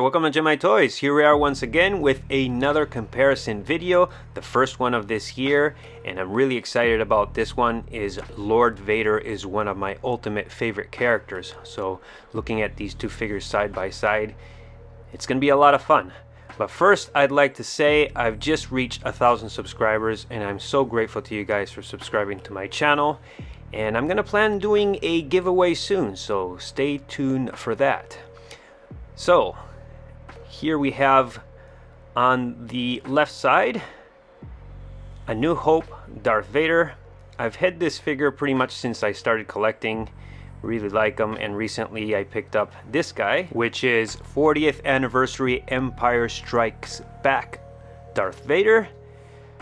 there, welcome to GemIIToys. Here we are once again with another comparison video, the first one of this year, and I'm really excited about this one. Is Lord Vader is one of my ultimate favorite characters, so looking at these two figures side by side, it's gonna be a lot of fun. But first, I'd like to say I've just reached 1,000 subscribers, and I'm so grateful to you guys for subscribing to my channel. And I'm gonna plan doing a giveaway soon, so stay tuned for that. So here we have on the left side A New Hope Darth Vader. I've had this figure pretty much since I started collecting, really like him, and recently I picked up this guy, which is 40th anniversary Empire Strikes Back Darth Vader.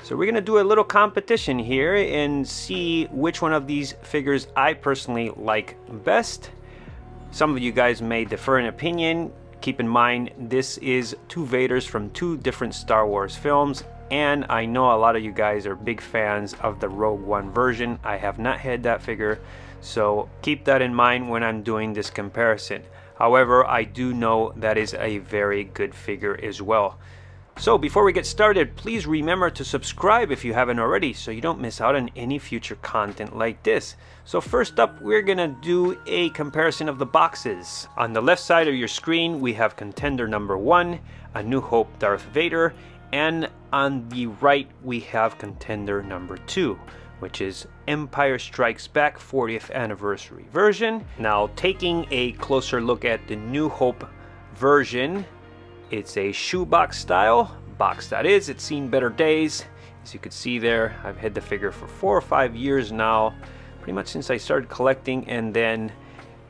So we're gonna do a little competition here and see which one of these figures I personally like best. Some of you guys may differ in opinion. Keep in mind, this is two Vaders from two different Star Wars films, and I know a lot of you guys are big fans of the Rogue One version. I have not had that figure, so keep that in mind when I'm doing this comparison. However, I do know that is a very good figure as well. So before we get started, please remember to subscribe if you haven't already, so you don't miss out on any future content like this. So first up, we're gonna do a comparison of the boxes. On the left side of your screen, we have contender number 1, A New Hope Darth Vader, and on the right, we have contender number 2, which is Empire Strikes Back 40th anniversary version. Now, taking a closer look at the New Hope version, it's a shoebox style box, that is, it's seen better days. As you can see there, I've had the figure for 4 or 5 years now, pretty much since I started collecting, and then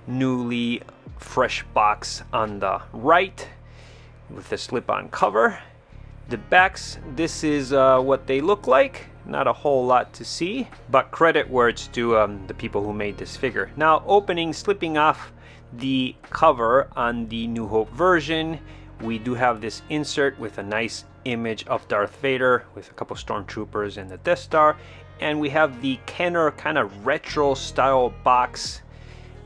newly fresh box on the right with the slip-on cover. The backs, this is what they look like. Not a whole lot to see, but credit where it's due, the people who made this figure. Now, slipping off the cover on the New Hope version, we do have this insert with a nice image of Darth Vader with a couple stormtroopers and the Death Star, and we have the Kenner kind of retro style box,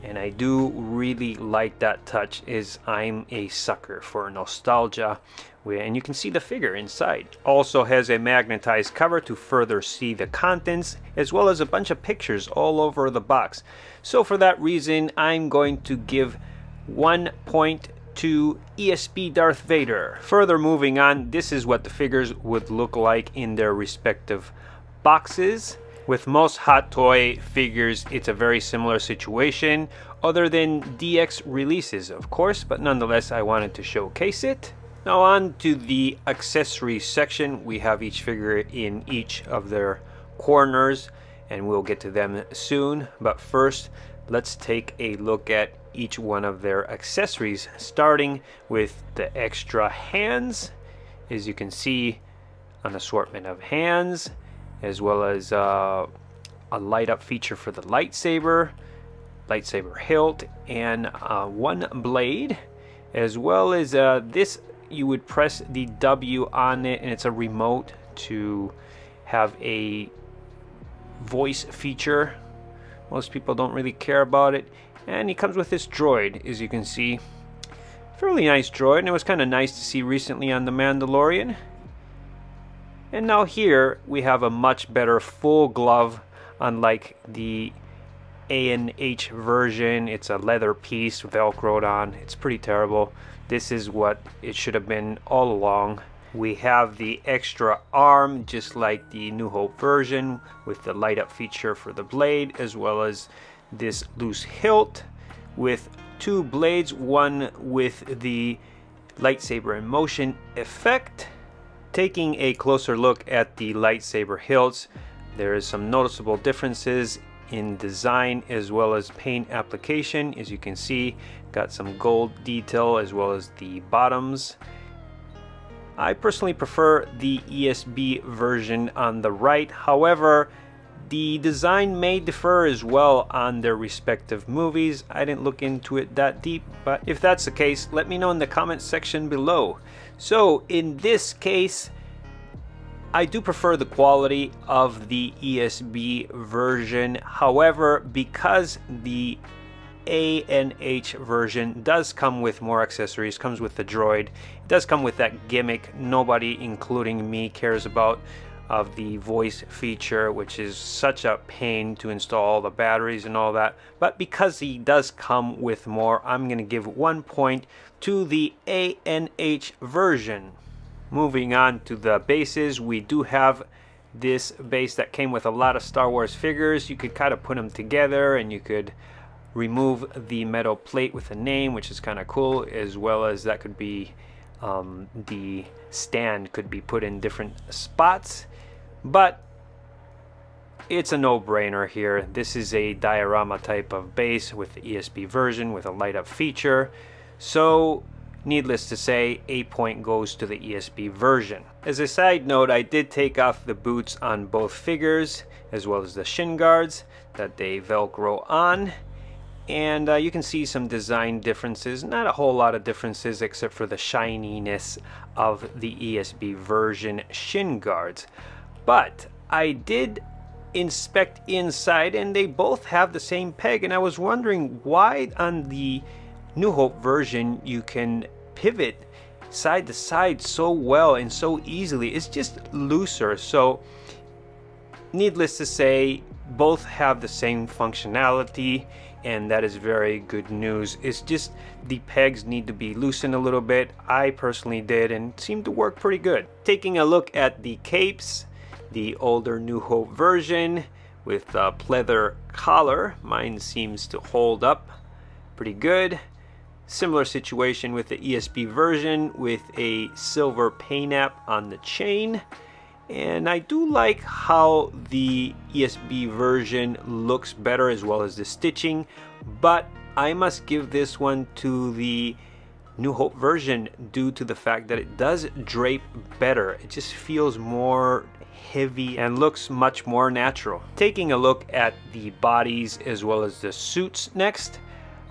and I do really like that touch, as I'm a sucker for nostalgia. And you can see the figure inside. Also has a magnetized cover to further see the contents, as well as a bunch of pictures all over the box. So for that reason, I'm going to give 1 point to ESB Darth Vader. Further moving on, this is what the figures would look like in their respective boxes. With most Hot Toy figures, it's a very similar situation, other than DX releases, of course, but nonetheless, I wanted to showcase it. Now on to the accessory section. We have each figure in each of their corners, and we'll get to them soon, but first, let's take a look at each one of their accessories, starting with the extra hands. As you can see, an assortment of hands, as well as a light up feature for the lightsaber hilt, and one blade, as well as this, you would press the W on it, and it's a remote to have a voice feature. Most people don't really care about it. And he comes with this droid, as you can see. Fairly nice droid, and it was kind of nice to see recently on The Mandalorian. And now here, we have a much better full glove, unlike the A&H version. It's a leather piece, velcroed on. It's pretty terrible. This is what it should have been all along. We have the extra arm, just like the New Hope version, with the light up feature for the blade, as well as this loose hilt with 2 blades, one with the lightsaber in motion effect. Taking a closer look at the lightsaber hilts, there is some noticeable differences in design as well as paint application. As you can see, got some gold detail as well as the bottoms. I personally prefer the ESB version on the right, however, the design may differ as well on their respective movies. I didn't look into it that deep, but if that's the case, let me know in the comments section below. So in this case, I do prefer the quality of the ESB version. However, because the A&H version does come with more accessories, comes with the droid, it does come with that gimmick nobody including me cares about of the voice feature, which is such a pain to install the batteries and all that, but because he does come with more, I'm gonna give 1 point to the A&H version. Moving on to the bases, we do have this base that came with a lot of Star Wars figures. You could kind of put them together and you could remove the metal plate with a name, which is kind of cool, as well as that could be the stand could be put in different spots. But it's a no-brainer here. This is a diorama type of base with the ESP version with a light up feature, so needless to say, a point goes to the ESP version. As a side note, I did take off the boots on both figures, as well as the shin guards that they Velcro on. And you can see some design differences, not a whole lot of differences except for the shininess of the ESP version shin guards. But I did inspect inside and they both have the same peg, and I was wondering why on the New Hope version you can pivot side to side so well and so easily. It's just looser. So needless to say, both have the same functionality, and that is very good news. It's just the pegs need to be loosened a little bit. I personally did, and it seemed to work pretty good. Taking a look at the capes, the older New Hope version with a pleather collar, mine seems to hold up pretty good. Similar situation with the ESP version with a silver paint app on the chain. And I do like how the ESP version looks better, as well as the stitching, but I must give this one to the New Hope version due to the fact that it does drape better. It just feels more heavy and looks much more natural. Taking a look at the bodies as well as the suits next,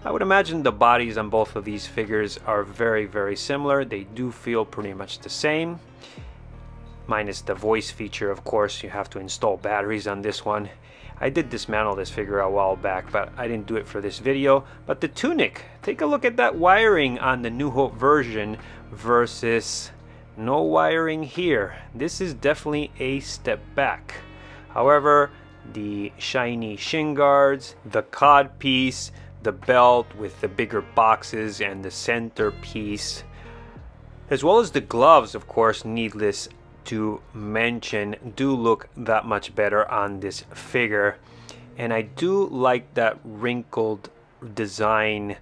I would imagine the bodies on both of these figures are very, very similar. They do feel pretty much the same. Minus the voice feature, of course. You have to install batteries on this one. I did dismantle this figure a while back, but I didn't do it for this video. But the tunic, take a look at that wiring on the New Hope version versus no wiring here. This is definitely a step back. However, the shiny shin guards, the cod piece, the belt with the bigger boxes and the centerpiece, as well as the gloves, of course, needless to mention, do look that much better on this figure. And I do like that wrinkled design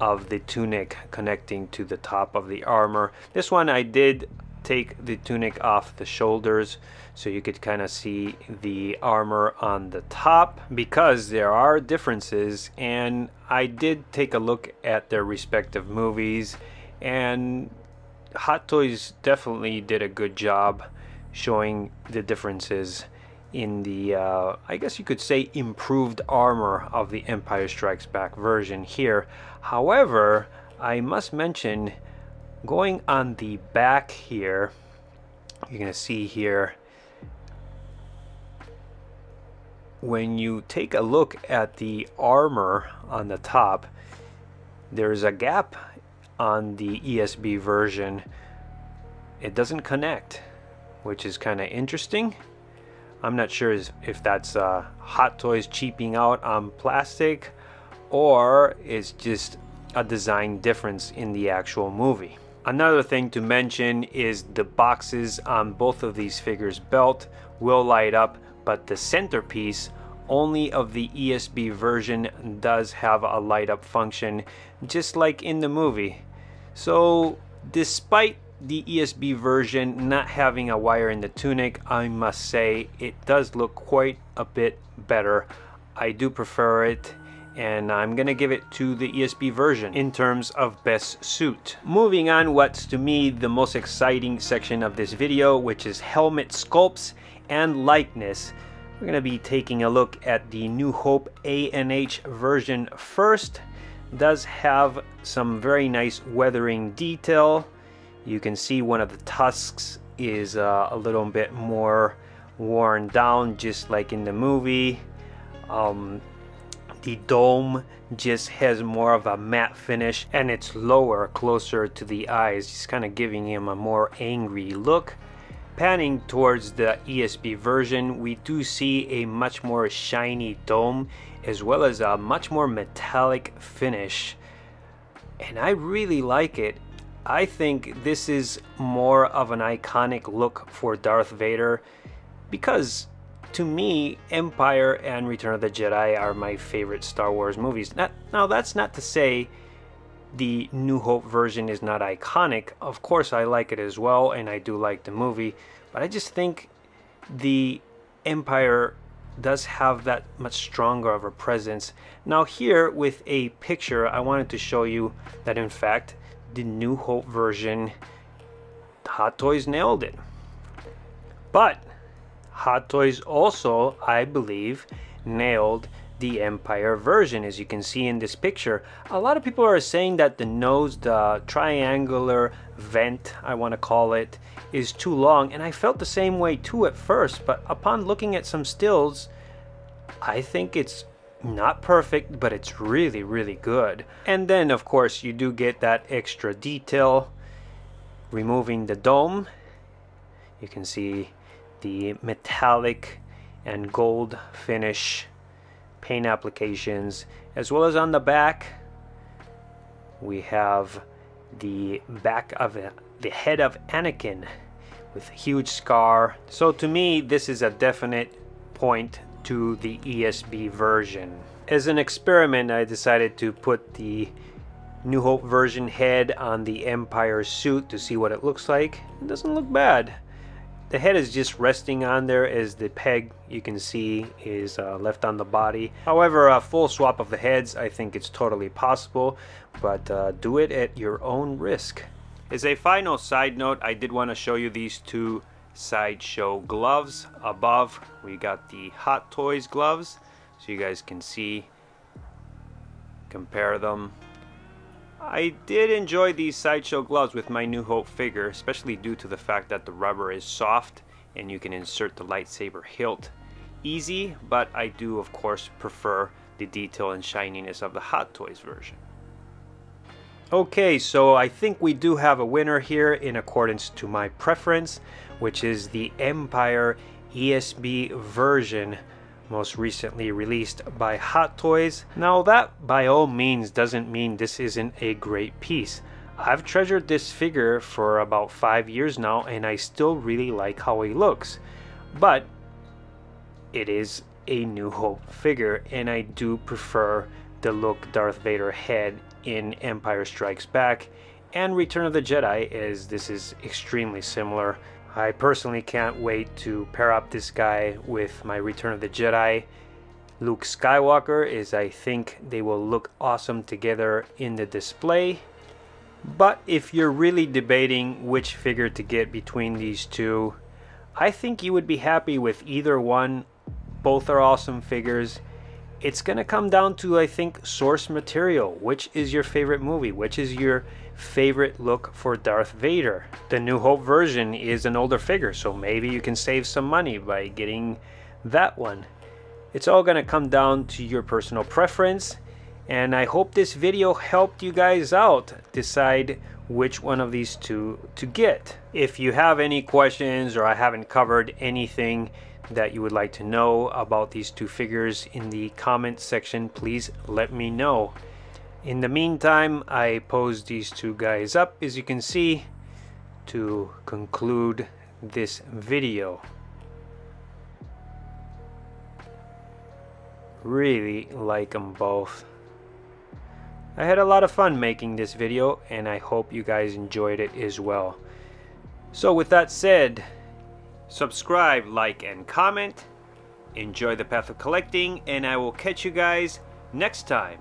of the tunic connecting to the top of the armor. This one I did take the tunic off the shoulders, so you could kind of see the armor on the top, because there are differences. And I did take a look at their respective movies, and Hot Toys definitely did a good job showing the differences in the I guess you could say improved armor of the Empire Strikes Back version here. However, I must mention, going on the back here, you're gonna see here, when you take a look at the armor on the top, there's a gap on the ESB version. It doesn't connect, which is kind of interesting. I'm not sure if that's Hot Toys cheaping out on plastic, or it's just a design difference in the actual movie. Another thing to mention is the boxes on both of these figures' belt will light up, but the centerpiece only of the ESB version does have a light up function, just like in the movie. So despite the ESB version not having a wire in the tunic, I must say it does look quite a bit better. I do prefer it, and I'm gonna give it to the ESP version in terms of best suit. Moving on, what's to me the most exciting section of this video, which is helmet sculpts and likeness. We're gonna be taking a look at the New Hope A&H version first. Does have some very nice weathering detail. You can see one of the tusks is a little bit more worn down, just like in the movie. The dome just has more of a matte finish, and it's lower, closer to the eyes, just kind of giving him a more angry look. Panning towards the ESP version, we do see a much more shiny dome, as well as a much more metallic finish, and I really like it. I think this is more of an iconic look for Darth Vader, because to me, Empire and Return of the Jedi are my favorite Star Wars movies. Now that's not to say the New Hope version is not iconic. Of course I like it as well, and I do like the movie, but I just think the Empire does have that much stronger of a presence. Now here with a picture, I wanted to show you that in fact the New Hope version, Hot Toys nailed it. But Hot Toys also, I believe, nailed the Empire version. As you can see in this picture, a lot of people are saying that the nose, the triangular vent I want to call it, is too long, and I felt the same way too at first, but upon looking at some stills, I think it's not perfect, but it's really, really good. And then of course you do get that extra detail. Removing the dome, you can see the metallic and gold finish, paint applications, as well as on the back we have the back of the head of Anakin with a huge scar. So to me, this is a definite point to the ESB version. As an experiment, I decided to put the New Hope version head on the Empire suit to see what it looks like. It doesn't look bad. The head is just resting on there, as the peg you can see is left on the body. However, a full swap of the heads, I think it's totally possible, but do it at your own risk. As a final side note, I did want to show you these two Sideshow gloves. Above, we got the Hot Toys gloves, so you guys can see, compare them. I did enjoy these Sideshow gloves with my New Hope figure, especially due to the fact that the rubber is soft and you can insert the lightsaber hilt easy, but I do of course prefer the detail and shininess of the Hot Toys version. Okay, so I think we do have a winner here in accordance to my preference, which is the Empire ESB version, most recently released by Hot Toys. Now that by all means doesn't mean this isn't a great piece. I've treasured this figure for about 5 years now, and I still really like how he looks, but it is a New Hope figure, and I do prefer the look Darth Vader had in Empire Strikes Back and Return of the Jedi, as this is extremely similar. I personally can't wait to pair up this guy with my Return of the Jedi Luke Skywalker, as I think they will look awesome together in the display. But if you're really debating which figure to get between these two, I think you would be happy with either one. Both are awesome figures. It's gonna come down to, I think, source material. Which is your favorite movie? Which is your favorite look for Darth Vader? The New Hope version is an older figure, so maybe you can save some money by getting that one. It's all gonna come down to your personal preference, and I hope this video helped you guys out decide which one of these two to get. If you have any questions, or I haven't covered anything that you would like to know about these two figures in the comment section, please let me know. In the meantime, I posed these two guys up, as you can see, to conclude this video. Really like them both. I had a lot of fun making this video, and I hope you guys enjoyed it as well. So with that said, subscribe, like, and comment. Enjoy the path of collecting, and I will catch you guys next time.